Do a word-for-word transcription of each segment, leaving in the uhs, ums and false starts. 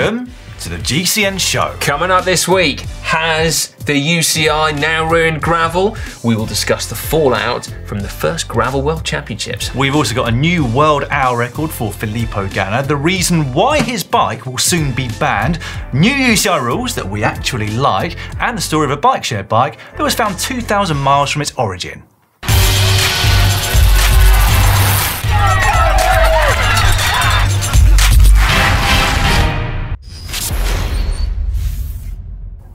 Welcome to the G C N Show. Coming up this week, has the U C I now ruined gravel? We will discuss the fallout from the first Gravel World Championships. We've also got a new world hour record for Filippo Ganna, the reason why his bike will soon be banned, new U C I rules that we actually like, and the story of a bike share bike that was found two thousand miles from its origin.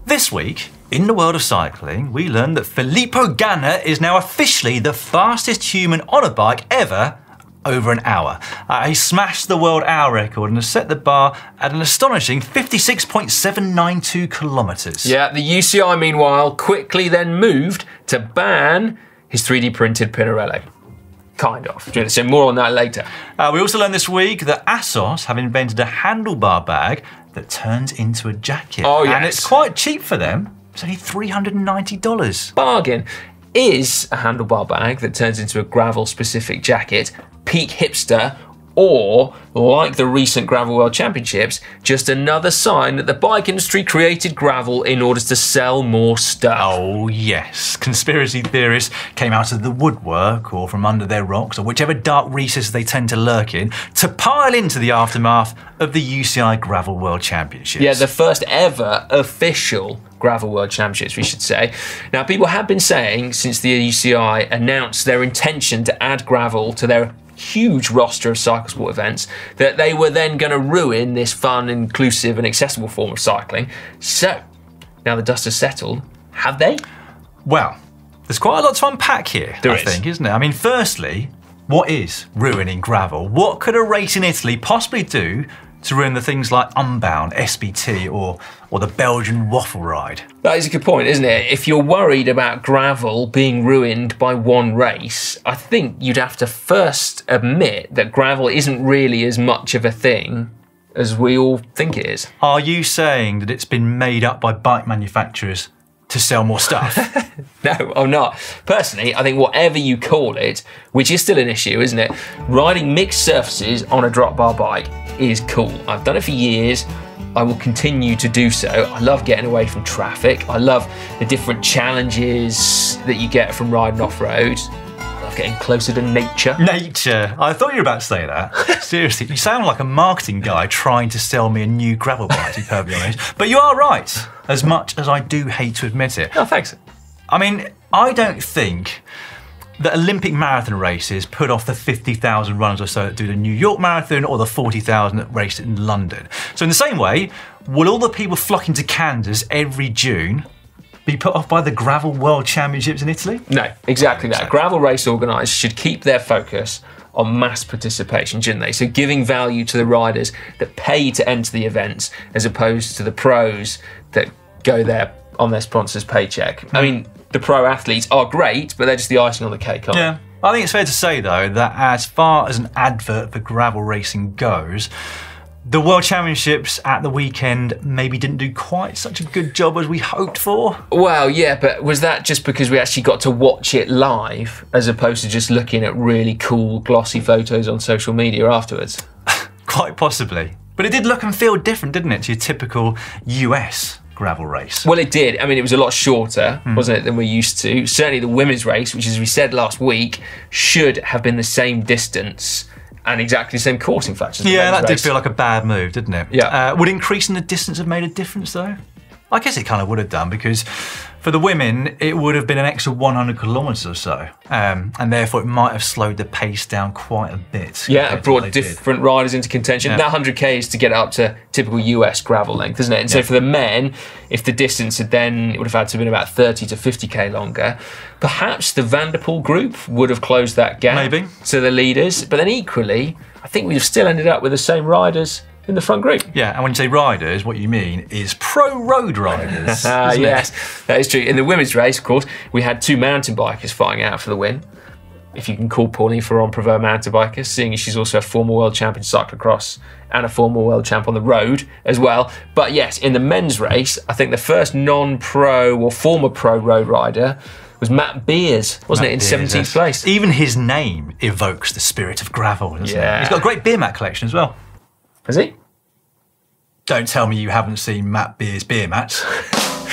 This week, in the world of cycling, we learned that Filippo Ganna is now officially the fastest human on a bike ever over an hour. Uh, he smashed the world hour record and has set the bar at an astonishing fifty-six point seven nine two kilometres. Yeah, the U C I, meanwhile, quickly then moved to ban his three D printed Pinarello. Kind of. So more on that later. Uh, we also learned this week that Assos have invented a handlebar bag that turns into a jacket. Oh, yes. And it's quite cheap for them. It's only three hundred ninety dollars. Bargain. Is a handlebar bag that turns into a gravel-specific jacket peak hipster, or, like the recent Gravel World Championships, just another sign that the bike industry created gravel in order to sell more stuff? Oh yes, conspiracy theorists came out of the woodwork or from under their rocks or whichever dark recesses they tend to lurk in to pile into the aftermath of the U C I Gravel World Championships. Yeah, the first ever official Gravel World Championships, we should say. Now, people have been saying since the U C I announced their intention to add gravel to their huge roster of cyclesport events that they were then going to ruin this fun, inclusive and accessible form of cycling. So, now the dust has settled, have they? Well, there's quite a lot to unpack here, there I is. think, isn't there? I mean, firstly, what is ruining gravel? What could a race in Italy possibly do to ruin the things like Unbound, S B T or, or the Belgian Waffle Ride? That is a good point, isn't it? If you're worried about gravel being ruined by one race, I think you'd have to first admit that gravel isn't really as much of a thing as we all think it is. Are you saying that it's been made up by bike manufacturers to sell more stuff? No, I'm not. Personally, I think whatever you call it, which is still an issue, isn't it? Riding mixed surfaces on a drop bar bike is cool. I've done it for years. I will continue to do so. I love getting away from traffic. I love the different challenges that you get from riding off-road. I love getting closer to nature. Nature. I thought you were about to say that. Seriously, you sound like a marketing guy trying to sell me a new gravel bike, to be perfectly honest. But you are right, as much as I do hate to admit it. Oh, thanks. I mean, I don't think that Olympic marathon races put off the fifty thousand runners or so that do the New York Marathon or the forty thousand that race in London. So in the same way, will all the people flocking to Kansas every June be put off by the Gravel World Championships in Italy? No, exactly that. Exactly. Gravel race organisers should keep their focus on mass participation, shouldn't they? So giving value to the riders that pay to enter the events as opposed to the pros that go there on their sponsor's paycheck. Mm. I mean, the pro athletes are great, but they're just the icing on the cake, aren't yeah. they? I think it's fair to say, though, that as far as an advert for gravel racing goes, the World Championships at the weekend maybe didn't do quite such a good job as we hoped for. Well, yeah, but was that just because we actually got to watch it live as opposed to just looking at really cool, glossy photos on social media afterwards? Quite possibly. But it did look and feel different, didn't it, to your typical U S gravel race? Well, it did. I mean, it was a lot shorter, mm. wasn't it, than we're used to. Certainly the women's race, which, as we said last week, should have been the same distance and exactly the same course, in fact. Yeah, that did feel like a bad move, didn't it? Yeah. Uh, would increasing the distance have made a difference, though? I guess it kind of would have done, because for the women, it would have been an extra one hundred kilometres or so, um, and therefore it might have slowed the pace down quite a bit. Yeah, it brought different did. riders into contention. Yeah. That one hundred K is to get up to typical U S gravel length, isn't it? And yeah. so for the men, if the distance had then, it would have had to have been about thirty to fifty K longer. Perhaps the Vanderpool group would have closed that gap Maybe. to the leaders, but then equally, I think we've still ended up with the same riders in the front group. Yeah, and when you say riders, what you mean is pro-road riders. Ah, yes, it? that is true. In the women's race, of course, we had two mountain bikers fighting out for the win, if you can call Pauline Ferrand-Prévot a mountain biker, seeing as she's also a former world champion cyclocross and a former world champ on the road as well. But yes, in the men's race, I think the first non-pro or former pro-road rider was Matt Beers, wasn't Matt it, in Beers, seventeenth yes. place. Even his name evokes the spirit of gravel, doesn't yeah. it? He's got a great beer mat collection as well. Has he? Don't tell me you haven't seen Matt Beers' beer match.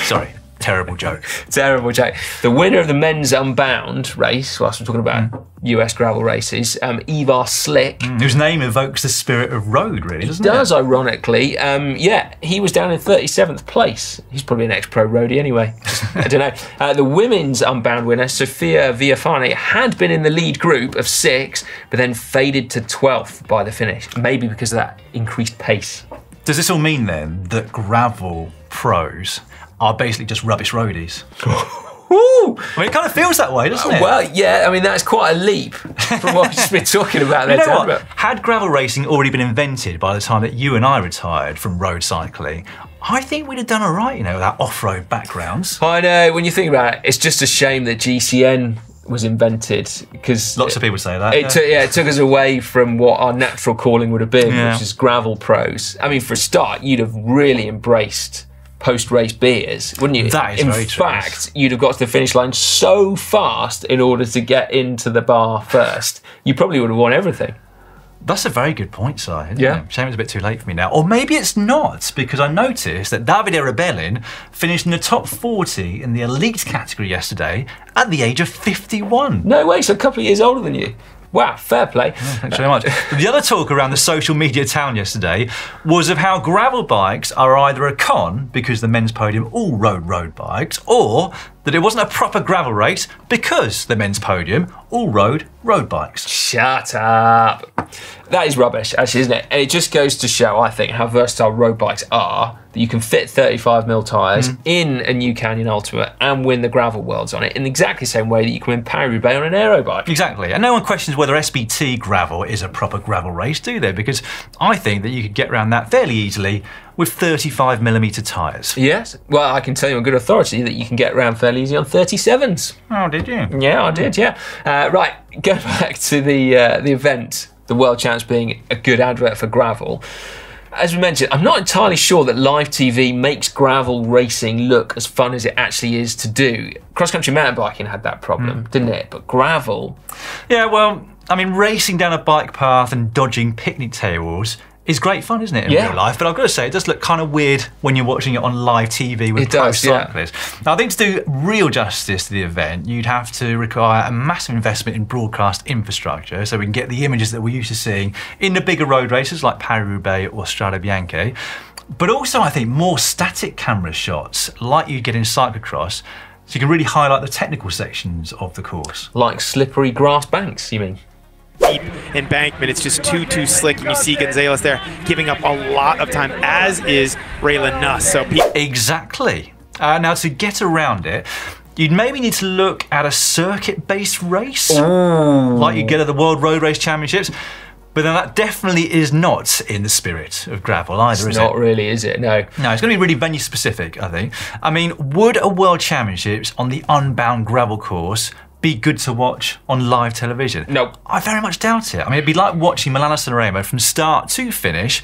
Sorry, terrible joke. Terrible joke. The winner of the men's Unbound race, whilst we're talking about mm. U S gravel races, um, Ivar Slick. Mm. Whose name evokes the spirit of road, really, doesn't it? It does, ironically. Um, yeah, he was down in thirty-seventh place. He's probably an ex-pro roadie anyway. I don't know. Uh, the women's Unbound winner, Sofia Viafani, had been in the lead group of six, but then faded to twelfth by the finish, maybe because of that increased pace. Does this all mean then that gravel pros are basically just rubbish roadies? Ooh. I mean, it kind of feels that way, doesn't it? Well, yeah, I mean, that's quite a leap from what we've just been talking about there. You know what? Had gravel racing already been invented by the time that you and I retired from road cycling, I think we'd have done all right, you know, with our off-road backgrounds. I know, when you think about it, it's just a shame that G C N was invented, because lots of people say that. It yeah. took yeah, it took us away from what our natural calling would have been, yeah. which is gravel pros. I mean, for a start, you'd have really embraced post-race beers, wouldn't you? That is in very fact, true. You'd have got to the finish line so fast in order to get into the bar first. You probably would have won everything. That's a very good point, Si, isn't yeah. it? Shame it's a bit too late for me now. Or maybe it's not, because I noticed that David Erebelin finished in the top forty in the elite category yesterday at the age of fifty-one. No way, he's a couple of years older than you. Wow, fair play. Yeah, thanks very much. The other talk around the social media town yesterday was of how gravel bikes are either a con because the men's podium all rode road bikes, or that it wasn't a proper gravel race because the men's podium all rode road bikes. Shut up. That is rubbish, actually, isn't it? And it just goes to show, I think, how versatile road bikes are, that you can fit thirty-five mil tyres mm. in a new Canyon Ultimate and win the gravel worlds on it in exactly the same way that you can win Paris-Roubaix on an aero bike. Exactly. And no one questions whether S B T gravel is a proper gravel race, do they? Because I think that you could get around that fairly easily with thirty-five millimetre tyres. Yes. Well, I can tell you on good authority that you can get around fairly easy on thirty-sevens. Oh, did you? Yeah, I did, yeah. Uh, right, go back to the uh, the event, the World Champs being a good advert for gravel. As we mentioned, I'm not entirely sure that live T V makes gravel racing look as fun as it actually is to do. Cross-country mountain biking had that problem, mm. didn't it? But gravel... Yeah, well, I mean, racing down a bike path and dodging picnic tables is great fun, isn't it, in yeah. real life? But I've got to say, it does look kind of weird when you're watching it on live T V with it pro does, cyclists. Yeah. Now, I think to do real justice to the event, you'd have to require a massive investment in broadcast infrastructure so we can get the images that we're used to seeing in the bigger road races like Paris-Roubaix or Strade Bianche. But also, I think, more static camera shots like you get in cyclocross, so you can really highlight the technical sections of the course. Like slippery grass banks, you mean? Deep embankment, it's just too too slick, and you see Gonzalez there giving up a lot of time, as is Raylan Nuss. So exactly. Uh, now to get around it, you'd maybe need to look at a circuit-based race, Ooh. like you get at the World Road Race Championships. But then that definitely is not in the spirit of gravel either, is it? It's not really, is it? No. No, it's going to be really venue-specific, I think. I mean, would a World Championships on the Unbound gravel course be good to watch on live television? No. I very much doubt it. I mean, it'd be like watching Milano-San Remo from start to finish,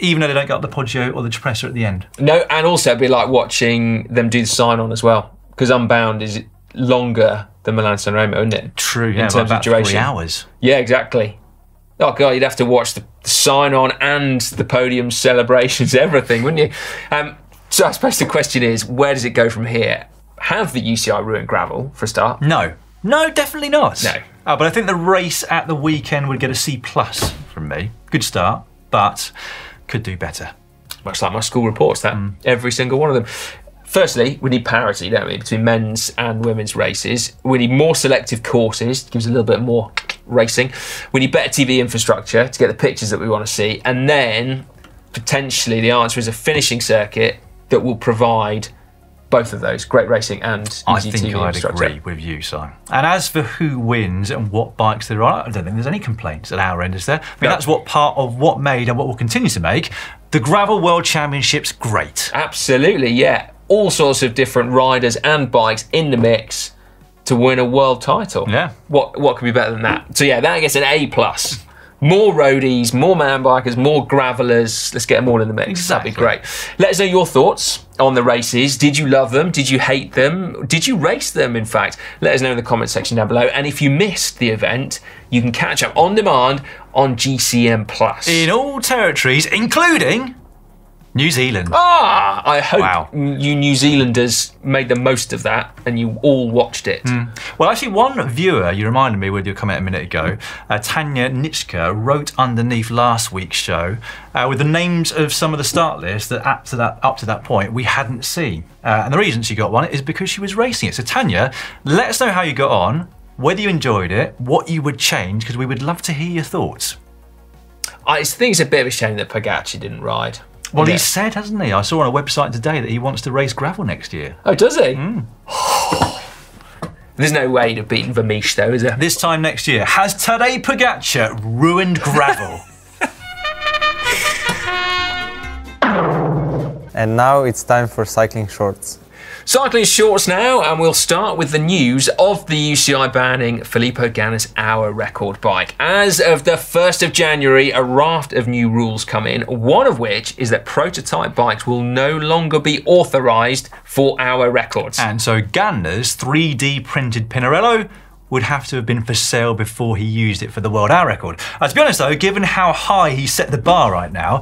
even though they don't get up the Poggio or the Depressor at the end. No, and also it'd be like watching them do the sign-on as well, because Unbound is longer than Milano-San Remo, isn't it? True, yeah, in terms about of duration. Three hours. Yeah, exactly. Oh, God, you'd have to watch the sign-on and the podium celebrations, everything, wouldn't you? Um, so I suppose the question is, where does it go from here? Have the U C I ruined gravel, for a start? No. No, definitely not. No. Oh, but I think the race at the weekend would get a C plus from me. Good start, but could do better. Much like my school reports, that mm. every single one of them. Firstly, we need parity, don't we, between men's and women's races. We need more selective courses, gives a little bit more racing. We need better T V infrastructure to get the pictures that we want to see. And then, potentially, the answer is a finishing circuit that will provide both of those, great racing and easy I think T V I'd structure. Agree with you, Si. And as for who wins and what bikes there are, I don't think there's any complaints at our end, is there? I mean, no. that's what part of what made and what will continue to make the Gravel World Championships great. Absolutely, yeah. All sorts of different riders and bikes in the mix to win a world title. Yeah. What, what could be better than that? So yeah, that gets an A plus. More roadies, more mountain bikers, more gravelers. Let's get them all in the mix. Exactly. That'd be great. Let us know your thoughts on the races. Did you love them? Did you hate them? Did you race them, in fact? Let us know in the comment section down below. And if you missed the event, you can catch up on demand on G C N Plus. In all territories, including New Zealand. Ah, I hope wow. you New Zealanders made the most of that and you all watched it. Mm. Well, actually, one viewer, you reminded me with your comment a minute ago, uh, Tanya Nitschka wrote underneath last week's show uh, with the names of some of the start lists that up to that, up to that point we hadn't seen. Uh, and the reason she got one is because she was racing it. So Tanya, let us know how you got on, whether you enjoyed it, what you would change, because we would love to hear your thoughts. I think it's a bit of a shame that Pogacar didn't ride. Well, yeah. He said, hasn't he? I saw on a website today that he wants to race gravel next year. Oh, does he? Mm. There's no way he'd have beaten Vermeesh, though, is there? This time next year, has Tadej Pogacar ruined gravel? And now it's time for cycling shorts. Cycling shorts now, and we'll start with the news of the U C I banning Filippo Ganna's hour record bike. As of the first of January, a raft of new rules come in, one of which is that prototype bikes will no longer be authorised for hour records. And so Ganna's three D printed Pinarello would have to have been for sale before he used it for the world hour record. Uh, to be honest though, given how high he set the bar right now,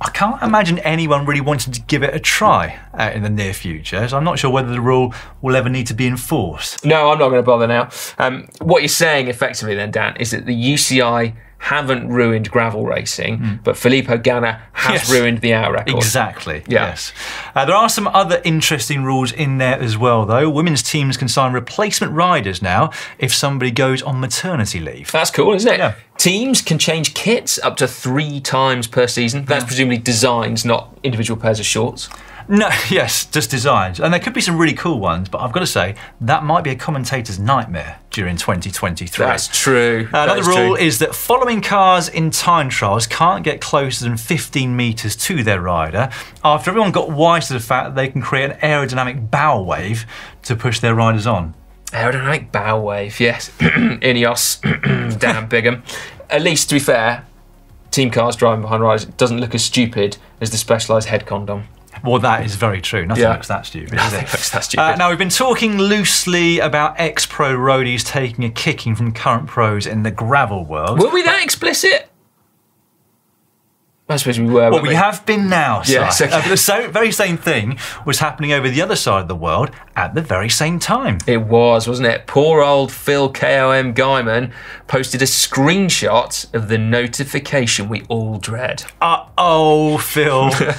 I can't imagine anyone really wanting to give it a try uh, in the near future, so I'm not sure whether the rule will ever need to be enforced. No, I'm not going to bother now. Um, what you're saying effectively then, Dan, is that the U C I haven't ruined gravel racing, mm. but Filippo Ganna has yes. ruined the hour record. Exactly, yeah. yes. Uh, there are some other interesting rules in there as well, though. Women's teams can sign replacement riders now if somebody goes on maternity leave. That's cool, isn't it? Yeah. Teams can change kits up to three times per season. That's yeah. presumably designs, not individual pairs of shorts. No, yes, just designs. And there could be some really cool ones, but I've got to say, that might be a commentator's nightmare during twenty twenty-three. That's true. Uh, another that is rule true. is that following cars in time trials can't get closer than fifteen metres to their rider after everyone got wise to the fact that they can create an aerodynamic bow wave to push their riders on. Aerodynamic bow wave, yes. Ineos, Dan Bigham. At least, to be fair, team cars driving behind riders doesn't look as stupid as the Specialised head condom. Well, that is very true. Nothing yeah. looks that stupid, Nothing is it? looks that stupid. Uh, now, we've been talking loosely about ex-pro roadies taking a kicking from current pros in the gravel world. Were we that explicit? I suppose we were. Well, we, we have been now, si. Yeah, okay. uh, the so, very same thing was happening over the other side of the world at the very same time. It was, wasn't it? Poor old Phil K O M Guyman posted a screenshot of the notification we all dread. Uh-oh, Phil, uh,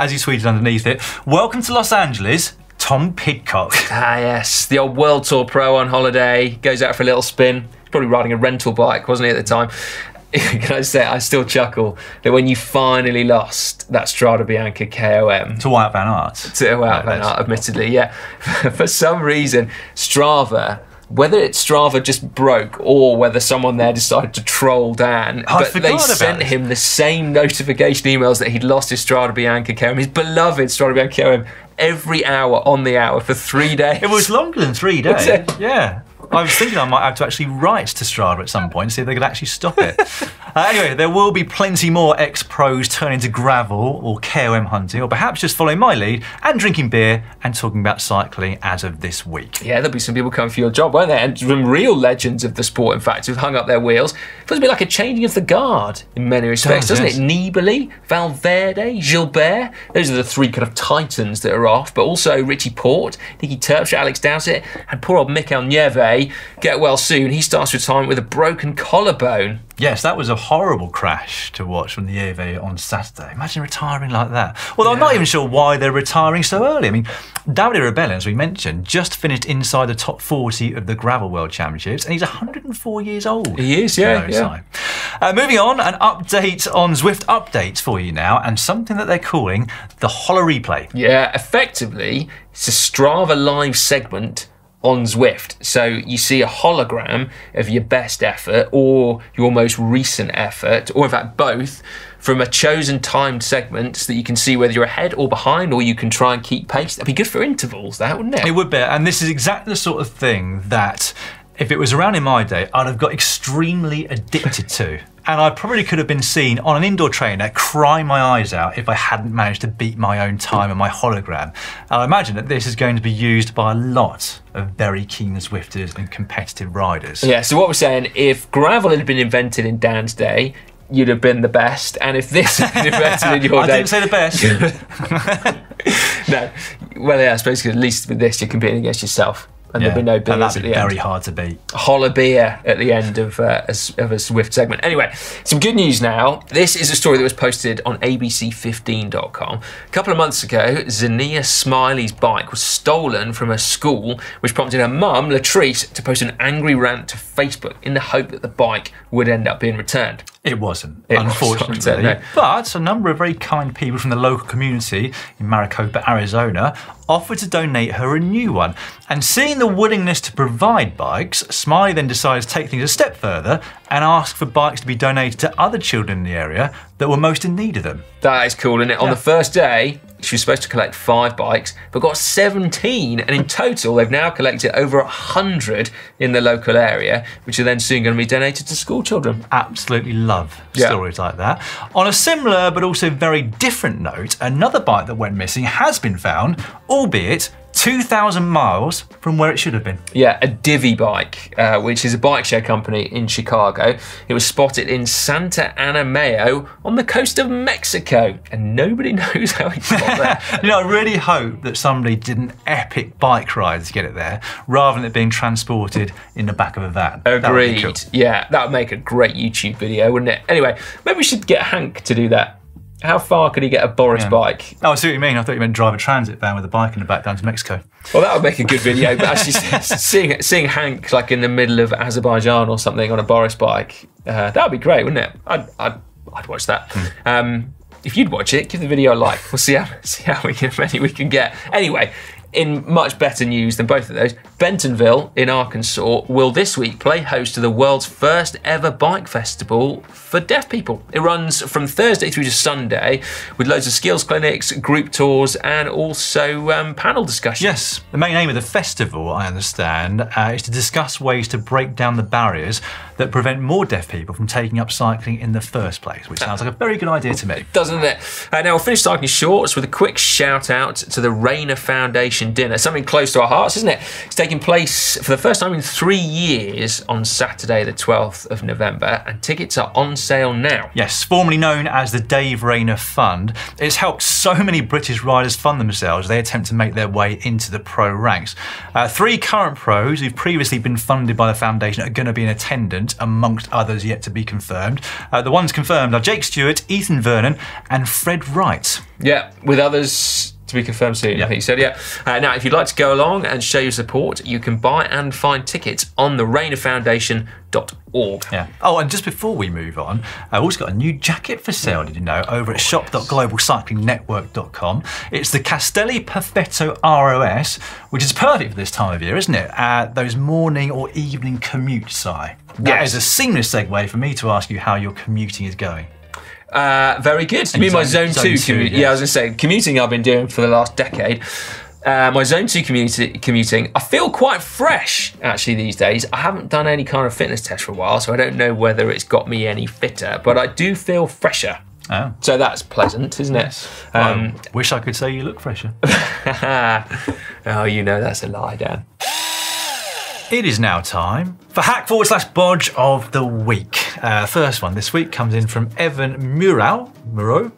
as he tweeted underneath it, welcome to Los Angeles, Tom Pidcock. Ah, yes, the old World Tour pro on holiday, goes out for a little spin. Probably riding a rental bike, wasn't he, at the time? Can I say, I still chuckle that when you finally lost that Strade Bianche K O M. To Wyatt Van Aert. To Wyatt Van Aert, admittedly, yeah. For some reason, Strava, whether it's Strava just broke or whether someone there decided to troll Dan, I but they sent it. him the same notification emails that he'd lost his Strade Bianche K O M, his beloved Strade Bianche K O M, every hour on the hour for three days. It was longer than three days. Yeah. I was thinking I might have to actually write to Strava at some point, see if they could actually stop it. uh, anyway, there will be plenty more ex-pros turning to gravel or K O M hunting, or perhaps just following my lead and drinking beer and talking about cycling as of this week. Yeah, there'll be some people coming for your job, won't there? And some real legends of the sport, in fact, who've hung up their wheels. It feels a bit like a changing of the guard in many respects, does, doesn't yes. it? Nibali, Valverde, Gilbert, those are the three kind of titans that are off, but also Richie Porte, Nicky Terpstra, Alex Dowsett, and poor old Mikel Nieve. Get well soon. He starts retirement with a broken collarbone. Yes, that was a horrible crash to watch from the Nieve on Saturday. Imagine retiring like that. Although yeah. I'm not even sure why they're retiring so early. I mean, David Erebelin, as we mentioned, just finished inside the top forty of the Gravel World Championships, and he's one hundred and four years old. He is, yeah. yeah. Uh, moving on, an update on Zwift updates for you now, and something that they're calling the Holler Replay. Yeah, effectively, it's a Strava Live segment on Zwift. So you see a hologram of your best effort or your most recent effort, or in fact both, from a chosen timed segment so that you can see whether you're ahead or behind, or you can try and keep pace. That'd be good for intervals, that, wouldn't it? It would be, and this is exactly the sort of thing that if it was around in my day, I'd have got extremely addicted to. And I probably could have been seen on an indoor trainer crying my eyes out if I hadn't managed to beat my own time and my hologram. And I imagine that this is going to be used by a lot of very keen Zwifters and competitive riders. Yeah, so what we're saying, if gravel had been invented in Dan's day, you'd have been the best. And if this had been better than your I day... I didn't say the best. No. Well, yeah, I suppose at least with this, you're competing against yourself. And yeah, there'll be no beers at the end. Very hard to beat. Holler beer at the end of, uh, a, of a Zwift segment. Anyway, some good news now. This is a story that was posted on A B C fifteen dot com. A couple of months ago, Xenia Smiley's bike was stolen from her school, which prompted her mum, Latrice, to post an angry rant to Facebook in the hope that the bike would end up being returned. It wasn't, it unfortunately. Was not returned, no. But a number of very kind people from the local community in Maricopa, Arizona, offered to donate her a new one. And seeing the willingness to provide bikes, Smiley then decides to take things a step further and ask for bikes to be donated to other children in the area that were most in need of them. That is cool, isn't it? Yeah. On the first day, she was supposed to collect five bikes, but got seventeen, and in total, they've now collected over one hundred in the local area, which are then soon going to be donated to school children. Absolutely love yeah. stories like that. On a similar but also very different note, another bike that went missing has been found, albeit two thousand miles from where it should have been. Yeah, a Divvy bike, uh, which is a bike share company in Chicago. It was spotted in Santa Ana Mayo on the coast of Mexico, and nobody knows how it got there. You know, I really hope that somebody did an epic bike ride to get it there, rather than it being transported in the back of a van. Agreed. That would be cool. Yeah, that would make a great YouTube video, wouldn't it? Anyway, maybe we should get Hank to do that. How far could he get a Boris yeah. bike? Oh, I see what you mean. I thought you meant drive a transit van with a bike in the back down to Mexico. Well, that would make a good video, but actually seeing, seeing Hank like in the middle of Azerbaijan or something on a Boris bike, uh, that would be great, wouldn't it? I'd, I'd, I'd watch that. Mm. Um, if you'd watch it, give the video a like. We'll see how, see how we can, many we can get. Anyway, in much better news than both of those, Bentonville in Arkansas will this week play host to the world's first ever bike festival for deaf people. It runs from Thursday through to Sunday with loads of skills clinics, group tours, and also um, panel discussions. Yes, the main aim of the festival, I understand, uh, is to discuss ways to break down the barriers that prevent more deaf people from taking up cycling in the first place, which sounds like a very good idea to me. Doesn't it? Uh, now, we'll finish cycling shorts with a quick shout out to the Rayner Foundation dinner, something close to our hearts, isn't it? It's taking place for the first time in three years on Saturday the twelfth of November, and tickets are on sale now. Yes, formerly known as the Dave Rayner Fund, it's helped so many British riders fund themselves as they attempt to make their way into the pro ranks. Uh, three current pros who've previously been funded by the foundation are going to be in attendance, amongst others yet to be confirmed. Uh, the ones confirmed are Jake Stewart, Ethan Vernon, and Fred Wright. Yeah, with others to be confirmed soon, yeah. I think you said, yeah. Uh, now, if you'd like to go along and show your support, you can buy and find tickets on the Rayner Foundation dot org. Yeah. Oh, and just before we move on, I've also got a new jacket for sale, did you know, over at oh, shop dot global cycling network dot com. It's the Castelli Perfetto R O S, which is perfect for this time of year, isn't it? Uh, those morning or evening commutes, Si. That yes. is a seamless segue for me to ask you how your commuting is going. Uh, very good. Me, my zone, zone two, two commuting. Yeah, I was going to say, commuting I've been doing for the last decade. Uh, my zone two commuti commuting, I feel quite fresh actually these days. I haven't done any kind of fitness test for a while, so I don't know whether it's got me any fitter, but I do feel fresher. Oh. So that's pleasant, isn't it? Well, um, I wish I could say you look fresher. Oh, you know that's a lie, Dan. It is now time for Hack Forward Slash Bodge of the Week. Uh, first one this week comes in from Evan Mural, Muro.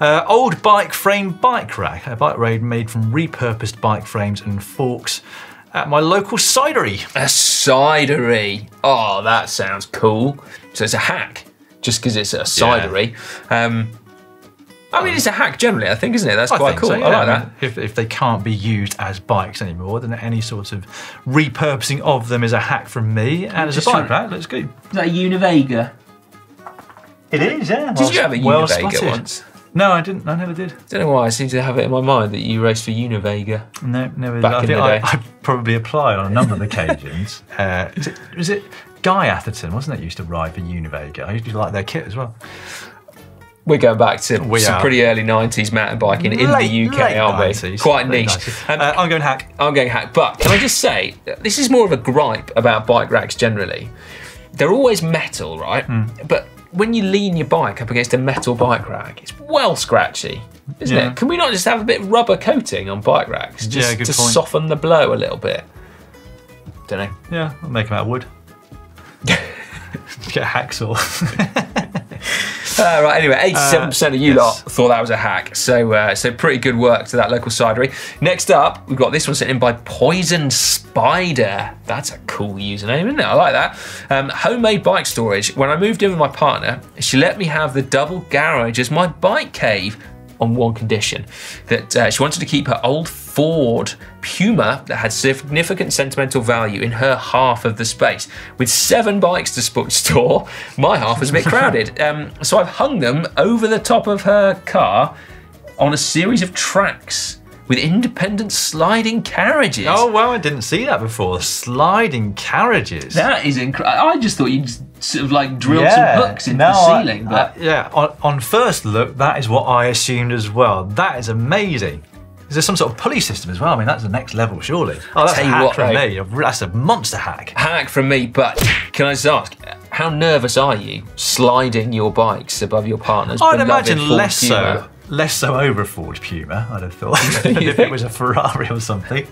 Uh, old bike frame bike rack, a bike raid made from repurposed bike frames and forks at my local cidery. A cidery. Oh, that sounds cool. So it's a hack, just because it's a cidery. Yeah. Um, I mean, it's a hack generally, I think, isn't it? That's I quite cool. So, yeah. I like that. If, if they can't be used as bikes anymore, then any sort of repurposing of them is a hack from me. And as a bike rack, looks good. Is that a Univega? It is, yeah. Did well, you have a Univega well once? No, I didn't. I never did. I don't know why. I seem to have it in my mind that you raced for Univega. No, never back did. I think I, I probably applied on a number of occasions. Uh, is it, was it Guy Atherton, wasn't it, used to ride for Univega? I used to like their kit as well. We're going back to we some are. pretty early nineties mountain biking in late, the U K, aren't we? nineties, Quite niche. Um, uh, I'm going hack. I'm going hack. But can I just say, this is more of a gripe about bike racks generally. They're always metal, right? Mm. But when you lean your bike up against a metal bike rack, it's well scratchy, isn't yeah. it? Can we not just have a bit of rubber coating on bike racks just yeah, good to point. soften the blow a little bit? Don't know. Yeah, I'll make them out of wood. Get a hacksaw. Uh, right, anyway, eighty-seven percent uh, of you yes. lot thought that was a hack. So, uh, so pretty good work to that local cidery. Next up, we've got this one sent in by Poison Spider. That's a cool username, isn't it? I like that. Um, homemade bike storage. When I moved in with my partner, she let me have the double garage as my bike cave on one condition, that uh, she wanted to keep her old Ford Puma that had significant sentimental value in her half of the space. With seven bikes to store, my half was a bit crowded. Um, so I've hung them over the top of her car on a series of tracks with independent sliding carriages. Oh, well, I didn't see that before. Sliding carriages. That is incredible. I just thought you'd sort of like drilled yeah, some hooks into no, the ceiling. I, but I, yeah, on, on first look, that is what I assumed as well. That is amazing. Is there some sort of pulley system as well? I mean, that's the next level, surely. Oh, that's a hack from me. That's a monster hack. Hack from me, but can I just ask, how nervous are you sliding your bikes above your partner's beloved Ford Puma? I'd imagine less so, less so over a Ford Puma, I'd have thought, if it was a Ferrari or something.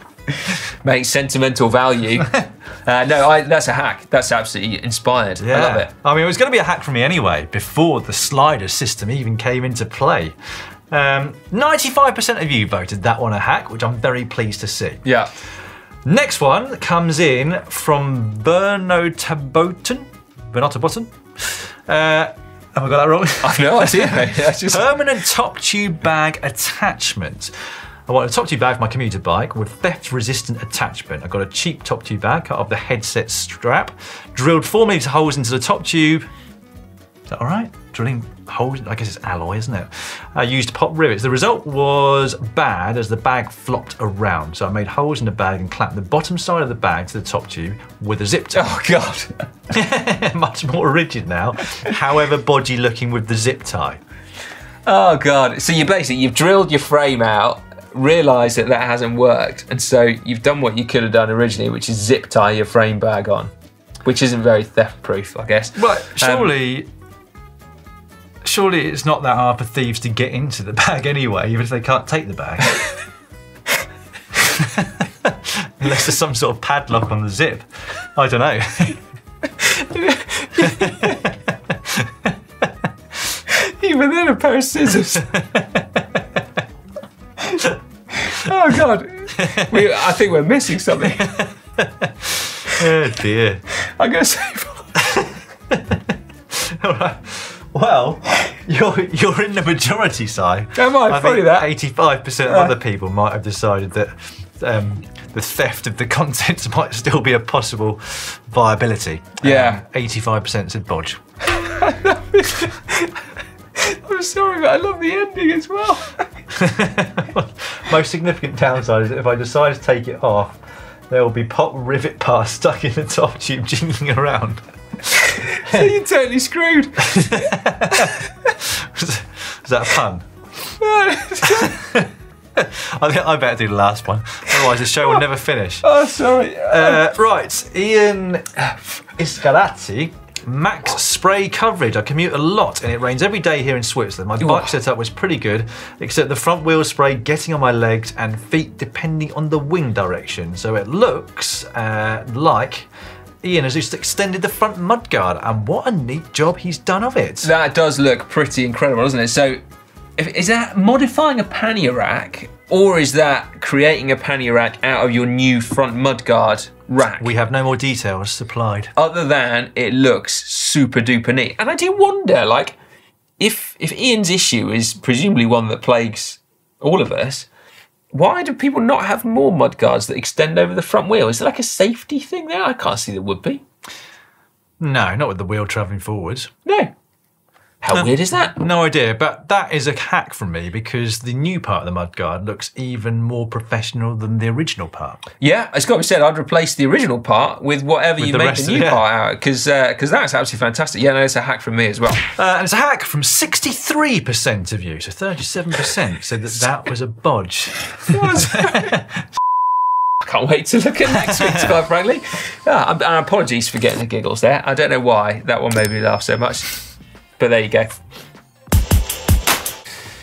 Mate, sentimental value. Uh, no, I, that's a hack. That's absolutely inspired. Yeah. I love it. I mean, it was going to be a hack from me anyway, before the slider system even came into play. Um, ninety-five percent of you voted that one a hack, which I'm very pleased to see. Yeah. Next one comes in from Berno Taboten. Berno Taboten? Uh, have I got that wrong? I've no idea. Just... Permanent top tube bag attachment. I want a top tube bag for my commuter bike with theft-resistant attachment. I've got a cheap top tube bag cut off the headset strap, drilled four millimeter holes into the top tube. Is that all right? Drilling holes, I guess it's alloy, isn't it? I used pop rivets. The result was bad as the bag flopped around. So I made holes in the bag and clamped the bottom side of the bag to the top tube with a zip tie. Oh God. Much more rigid now, however bodgy looking with the zip tie. Oh God, so you basically, you've drilled your frame out, realised that that hasn't worked, and so you've done what you could have done originally, which is zip tie your frame bag on, which isn't very theft proof, I guess. But surely, um, Surely it's not that hard for thieves to get into the bag anyway, even if they can't take the bag. Unless there's some sort of padlock on the zip. I don't know. Even then, a pair of scissors. Oh, God. We, I think we're missing something. Oh, dear. I'm going to save all right. Well, you're, you're in the majority, Si. Am I? I think that eighty-five percent of uh, other people might have decided that um, the theft of the contents might still be a possible viability. Yeah. Um, eighty-five percent said bodge. I'm sorry, but I love the ending as well. Most significant downside is that if I decide to take it off, there will be pop rivet parts stuck in the top tube jingling around. So you're totally screwed. Was that a pun? I think I better do the last one, otherwise the show will never finish. Oh, sorry. Uh, right, Ian Iscarati. Max spray coverage. I commute a lot and it rains every day here in Switzerland. My bike setup was pretty good, except the front wheel spray getting on my legs and feet depending on the wind direction. So it looks uh, like Ian has just extended the front mudguard, and what a neat job he's done of it. That does look pretty incredible, doesn't it? So, if, is that modifying a pannier rack, or is that creating a pannier rack out of your new front mudguard rack? We have no more details supplied. Other than it looks super duper neat. And I do wonder, like, if, if Ian's issue is presumably one that plagues all of us, why do people not have more mudguards that extend over the front wheel? Is there like a safety thing there? I can't see there would be. No, not with the wheel travelling forwards. No. How uh, weird is that? No idea, but that is a hack from me because the new part of the mudguard looks even more professional than the original part. Yeah, it's got to be said, I'd replace the original part with whatever with you the make the new the, yeah. part out of, because uh, that's absolutely fantastic. Yeah, no, it's a hack from me as well. Uh, and it's a hack from sixty-three percent of you, so thirty-seven percent said that that was a bodge. Can't wait to look at next week's, quite frankly. Ah, and apologies for getting the giggles there. I don't know why that one made me laugh so much. But there you go.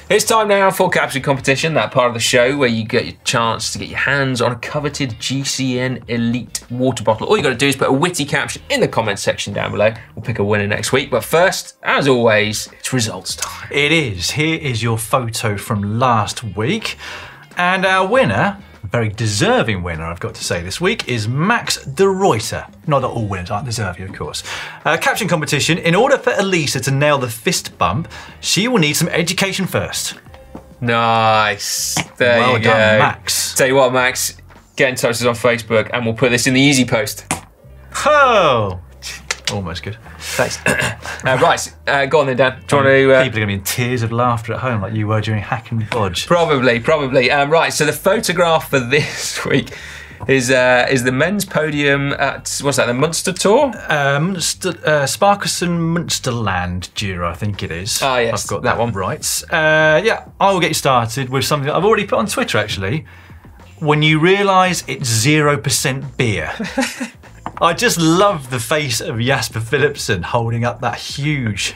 It's time now for Capsule Competition, that part of the show where you get your chance to get your hands on a coveted G C N Elite water bottle. All you got to do is put a witty caption in the comments section down below. We'll pick a winner next week. But first, as always, it's results time. It is. Here is your photo from last week. And our winner, very deserving winner, I've got to say this week, is Max de Ruyter. Not that all winners aren't deserving, of course. Uh, caption competition. In order for Elisa to nail the fist bump, she will need some education first. Nice. There well you done, go. Well done, Max. Tell you what, Max, get in touch with us on Facebook and we'll put this in the easy post. Oh! Almost good. Thanks. uh, right, uh, go on then, Dan. Do you um, want to, uh, people are going to be in tears of laughter at home like you were during Hack and Bodge. Probably, probably. Um, right, so the photograph for this week is uh, is the men's podium at, what's that, the Munster Tour? Uh, Munster, uh, Sparkerson Munsterland Giro, I think it is. Ah, yes, I've got that, that one right. Uh, yeah, I will get you started with something I've already put on Twitter, actually. When you realise it's zero percent beer. I just love the face of Jasper Philipsen holding up that huge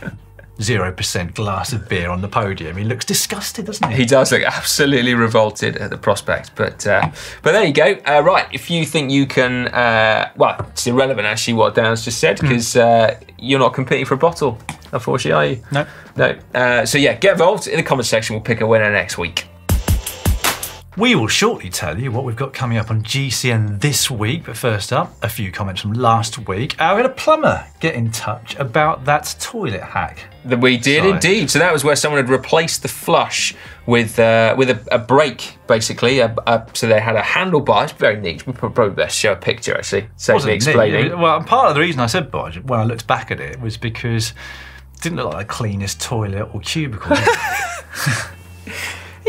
zero percent glass of beer on the podium. He looks disgusted, doesn't he? He does look absolutely revolted at the prospect. But uh, but there you go. Uh, right, if you think you can... Uh, well, it's irrelevant, actually, what Dan's just said, because uh, you're not competing for a bottle, unfortunately, are you? No. No. Uh, so, yeah, get involved in the comments section. We'll pick a winner next week. We will shortly tell you what we've got coming up on G C N this week, but first up, a few comments from last week. Uh, we had a plumber get in touch about that toilet hack. We did Sorry. indeed. So that was where someone had replaced the flush with uh, with a, a brake, basically. A, a, so they had a handlebar. It's very neat. We probably best show a picture, actually. So explaining. Neat. Well, part of the reason I said bodge when I looked back at it was because it didn't look like the cleanest toilet or cubicle.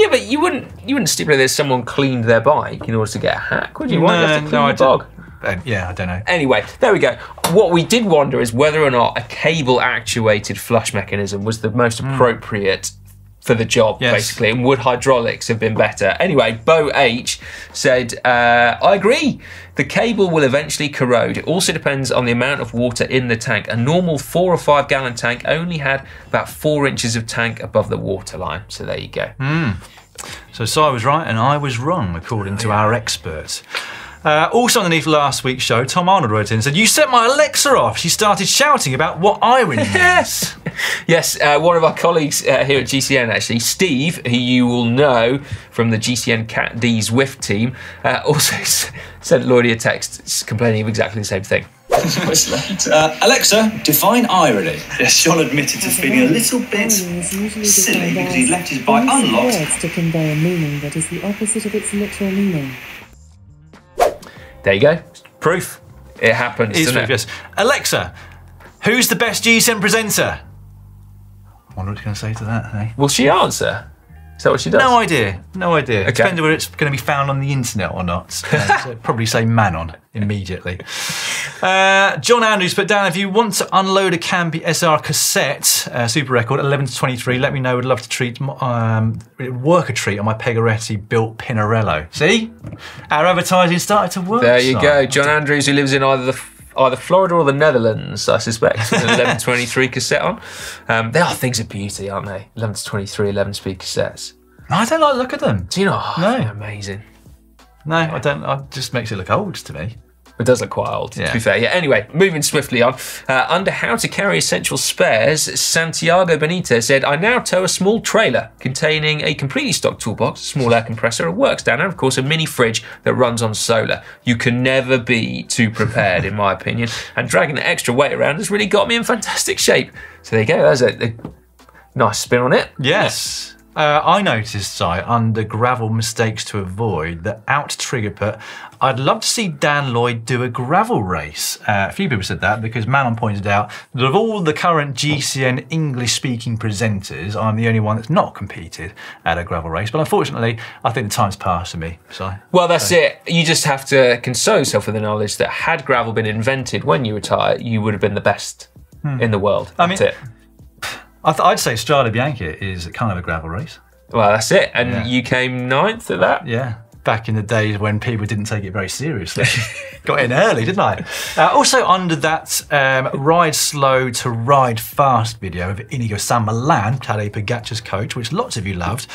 Yeah, but you wouldn't you wouldn't stipulate that someone cleaned their bike in order to get a hack, would you? No, Why have to clean no, the bog? Um, yeah, I don't know. Anyway, there we go. What we did wonder is whether or not a cable-actuated flush mechanism was the most appropriate mm. for the job, yes. basically, and would hydraulics have been better? Anyway, Bo H said, uh, I agree. The cable will eventually corrode. It also depends on the amount of water in the tank. A normal four or five gallon tank only had about four inches of tank above the waterline. So there you go. Mm. So Si was right and I was wrong, according oh, to yeah. our experts. Uh, also underneath last week's show, Tom Arnold wrote in and said, you set my Alexa off. She started shouting about what iron means. Yes, yes uh, one of our colleagues uh, here at G C N, actually, Steve, who you will know from the G C N Cat D Zwift team, uh, also sent Lloydie a text complaining of exactly the same thing. uh, Alexa, define irony. Yes, John admitted to feeling a little bit silly because he left his bike unlocked. Words to convey a meaning that is the opposite of its literal meaning. There you go. Proof. It happens, it is doesn't proof, it? Yes. Alexa, who's the best G C N presenter? I wonder what she's going to say to that, eh? Will she answer? Is that what she does? No idea. No idea. Okay. Depends on whether it's going to be found on the internet or not. Uh, so probably say Manon immediately. Uh, John Andrews put down, if you want to unload a Cambi S R cassette, uh, Super Record, eleven to twenty-three, let me know. Would love to treat um, work a treat on my Pegoretti built Pinarello. See? Our advertising started to work. There you so. go. John Andrews, who lives in either the either Florida or the Netherlands, I suspect, with an eleven twenty-three cassette on. Um, they are things of beauty, aren't they? eleven to twenty-three, eleven-speed cassettes. I don't like the look at them. Do you not? No. They're amazing. No, yeah. I don't. It just makes it look old to me. It does look quite old, yeah. to be fair. Yeah. Anyway, moving swiftly on. Uh, under how to carry essential spares, Santiago Benitez said, I now tow a small trailer containing a completely stocked toolbox, a small air compressor, a work stand, and of course a mini fridge that runs on solar. You can never be too prepared, in my opinion. And dragging the extra weight around has really got me in fantastic shape. So there you go. That's a, a nice spin on it. Yes. Yeah. Uh, I noticed, Si, under gravel mistakes to avoid, that out trigger put, I'd love to see Dan Lloyd do a gravel race. Uh, a few people said that because Manon pointed out that of all the current G C N English-speaking presenters, I'm the only one that's not competed at a gravel race. But unfortunately, I think the time's passed for me, Si. Well, that's so. it. You just have to console yourself with the knowledge that had gravel been invented when you retire, you would have been the best hmm. in the world. I that's mean, it. I th I'd say Strade Bianche is kind of a gravel race. Well, that's it. And yeah. you came ninth at that? Yeah. back in the days when people didn't take it very seriously. Got in early, didn't I? Uh, also under that um, Ride Slow to Ride Fast video of Inigo San Milan, Tadej Pogacar's coach, which lots of you loved,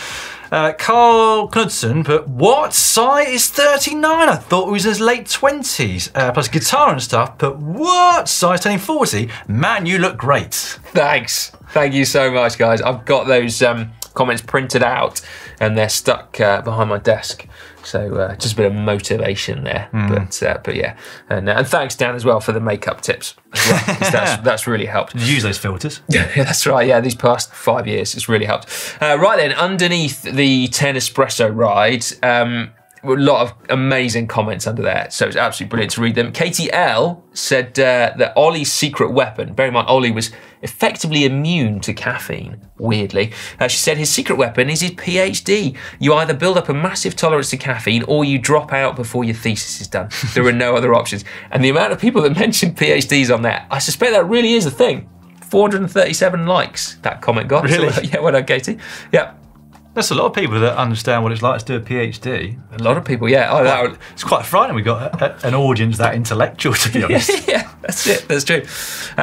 uh, Carl Knudsen put, what? Sai is thirty-nine? I thought it was his late twenties. Uh, plus guitar and stuff, but what? Sai's turning forty? Man, you look great. Thanks. Thank you so much, guys. I've got those... Um comments printed out and they're stuck uh, behind my desk, so uh, just a bit of motivation there. Mm. but uh, but yeah, and, uh, and thanks Dan as well for the makeup tips as well, 'cause that's, that's really helped. Did you use those filters? Yeah, that's right, yeah, these past five years it's really helped. Uh, right then, underneath the ten Espresso Ride, um, a lot of amazing comments under there, so it's absolutely brilliant to read them. Katie L said uh, that Ollie's secret weapon, bear in mind Ollie was effectively immune to caffeine, weirdly. Uh, she said his secret weapon is his PhD. You either build up a massive tolerance to caffeine or you drop out before your thesis is done. There are no other options. And the amount of people that mentioned PhDs on there, I suspect that really is a thing. four hundred thirty-seven likes that comment got. Really? So, yeah, well done, Katie. Yeah. There's a lot of people that understand what it's like to do a PhD. A lot of people, yeah. Oh, that would... It's quite frightening. We've got a, a, an audience that intellectual, to be honest. Yeah, that's it. That's true.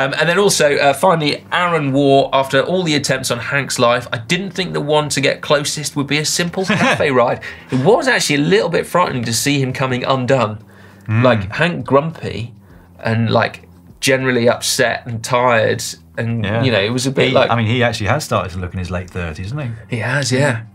Um, and then also, uh, finally, Aaron War, after all the attempts on Hank's life, I didn't think the one to get closest would be a simple cafe ride. It was actually a little bit frightening to see him coming undone. Mm. Like, Hank grumpy and, like, generally upset and tired. And, yeah. you know, it was a bit he, like... I mean, he actually has started to look in his late thirties, isn't he? He has, yeah.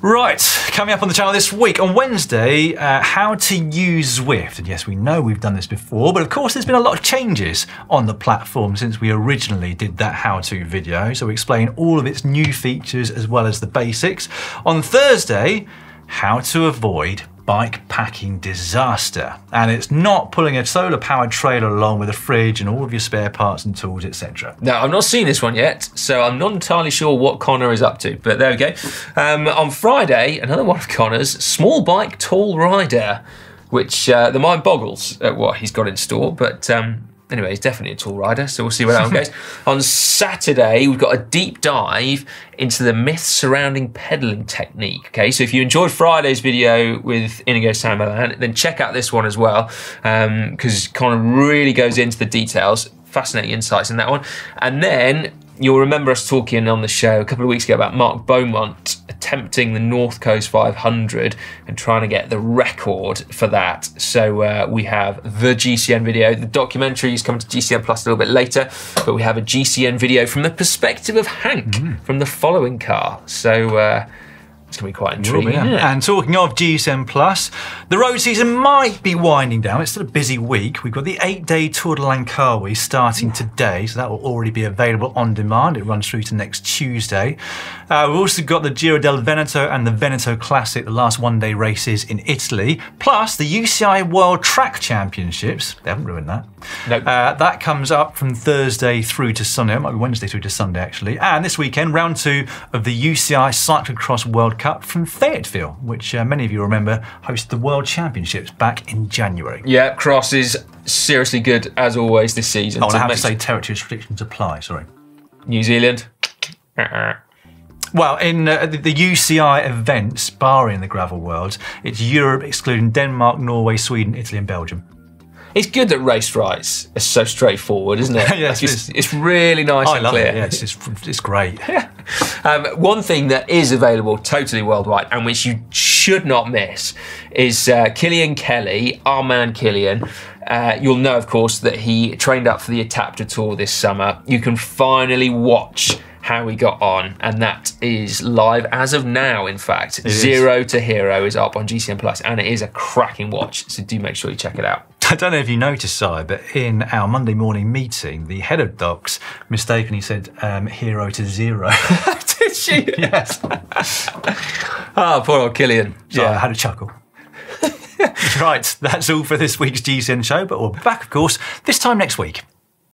Right, coming up on the channel this week, on Wednesday, uh, how to use Zwift. And yes, we know we've done this before, but of course there's been a lot of changes on the platform since we originally did that how-to video. So we explain all of its new features as well as the basics. On Thursday, how to avoid bike packing disaster, and it's not pulling a solar powered trailer along with a fridge and all of your spare parts and tools, etc. Now, I've not seen this one yet, so I'm not entirely sure what Connor is up to, but there we go. Um, on Friday, another one of Connor's, small bike tall rider, which uh, the mind boggles at what he's got in store, but um, anyway, he's definitely a tall rider, so we'll see where that one goes. On Saturday, we've got a deep dive into the myths surrounding pedalling technique. Okay, so if you enjoyed Friday's video with Inigo San Milan, then check out this one as well, because um, Connor really goes into the details. Fascinating insights in that one. And then you'll remember us talking on the show a couple of weeks ago about Mark Beaumont attempting the North Coast five hundred and trying to get the record for that. So uh, we have the G C N video. The documentary is coming to G C N Plus a little bit later, but we have a G C N video from the perspective of Hank mm. from the following car. So uh, it's going to be quite intriguing. Will be, yeah. And talking of G C N Plus, the road season might be winding down. It's still a busy week. We've got the eight-day Tour de Langkawi starting today, so that will already be available on demand. It runs through to next Tuesday. Uh, we've also got the Giro del Veneto and the Veneto Classic, the last one-day races in Italy, plus the U C I World Track Championships. They haven't ruined that. Nope. Uh, that comes up from Thursday through to Sunday. It might be Wednesday through to Sunday, actually. And this weekend, round two of the U C I Cyclocross World Cup from Fayetteville, which uh, many of you remember hosted the World Championships back in January. Yeah, Cross is seriously good as always this season. Oh, and I have to say territory restrictions apply, sorry. New Zealand? Well, in uh, the U C I events, barring the gravel worlds, it's Europe excluding Denmark, Norway, Sweden, Italy and Belgium. It's good that race rights are so straightforward, isn't it? Yes, like it's, it is. It's really nice I and love clear. It. Yeah, it's, just, it's great. Yeah. Um, one thing that is available totally worldwide and which you should not miss is uh, Killian Kelly, our man Killian. Uh, you'll know, of course, that he trained up for the Etaples Tour this summer. You can finally watch how he got on, and that is live as of now. In fact, it Zero is. to Hero is up on G C N Plus, and it is a cracking watch, so do make sure you check it out. I don't know if you noticed, Si, but in our Monday morning meeting, the head of docs mistakenly said um, Hero to Zero. Did she? Yes. Oh, poor old Killian. So yeah. I had a chuckle. Right, that's all for this week's G C N show, but we'll be back, of course, this time next week.